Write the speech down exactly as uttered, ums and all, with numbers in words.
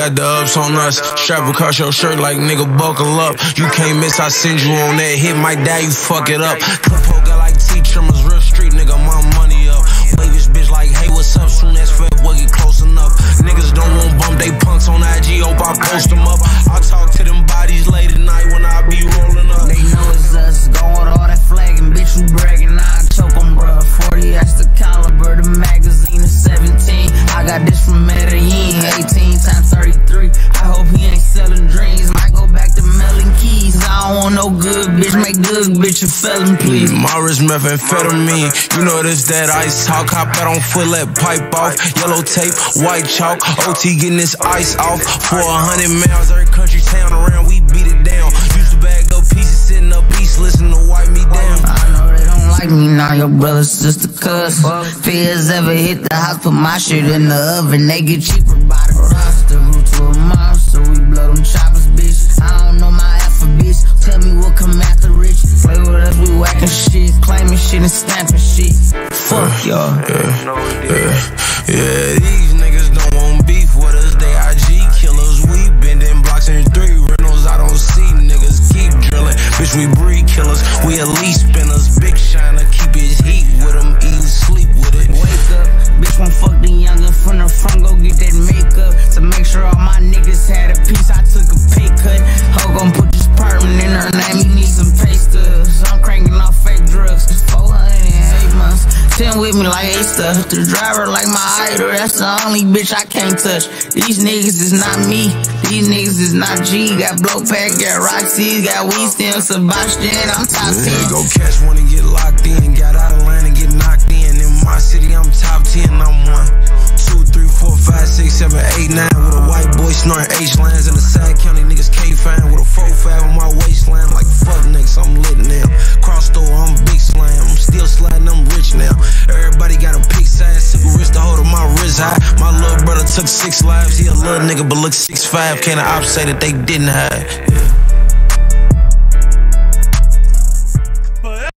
got dubs on us. Strap across your shirt like nigga buckle up. You can't miss, I send you on that hit. My dad, you fuck it up. Clipo got like T trimmers, real street nigga, my money up. Wave this bitch like, hey, what's up? Soon as fat boy get close enough. Niggas don't want bump, they punks on I G, hope I post them up. I talk to them bodies late at night when I be rolling up. They know it's us, go with all that flagging, bitch, you bragging, I choke them, bruh. forty, that's the caliber, the magazine is seventeen. I got this from Medellin, eighteen times thirty-three. I hope he ain't selling dreams, might go back to melon keys. I don't want no good bitch, make good bitch a felon, please. Morris methamphetamine, you know this that ice talk. Hop out on foot, let pipe off. Yellow tape, white chalk, O T getting this ice off. For a hundred miles, every country town around, we beat it down. Used to bag up pieces, sitting up east, listen to wipe me down. I know they don't like me now, your brother, sister, cuz. Fears ever hit the house, put my shit in the oven, they get cheaper by the roster. Root to a monster, we blow them choppers, bitch. I don't know my alphabet, tell me what come after rich. Play with us, we whacking shit, claiming shit and stamping shit. Fuck y'all. Yeah, yeah, yeah, yeah, these niggas don't want beef with us, they I G killers. We bending blocks in three rentals, I don't see niggas keep drilling. Bitch, we breed killers, we elite spinners. Big Shiner, keep his heat with him, eat sleep with it. Wake up, bitch, won't fuck the younger from the front, go get that makeup. To make sure all my niggas had a piece, I took a pay cut. Ho gon' put this permanent in her name, you need some pay stubs. I'm cranking off fake drugs, it's four hundred eight months. ten with me like Ace Talk, the driver like my idol, that's the only bitch I can't touch. These niggas is not me, these niggas is not G. Got blow pack, got Roxy, got weed stems, Sebastian, I'm top ten. Yeah, go catch one and get locked in, got out of line and get knocked in. In my city, I'm top ten, I'm one, two, three, four, five, six, seven, eight, nine. With a white boy snorting H lines in the side county, niggas can't find. With a four, five on my waistline, like fuck niggas, I'm lit now. Cross door, I'm big slam, I'm still sliding, I'm rich now. Everybody got a big size, simple wrist to hold on my wrist high. My little brother took six lives, he a little nigga, but look six five. Can't the ops say that they didn't hide? Yeah.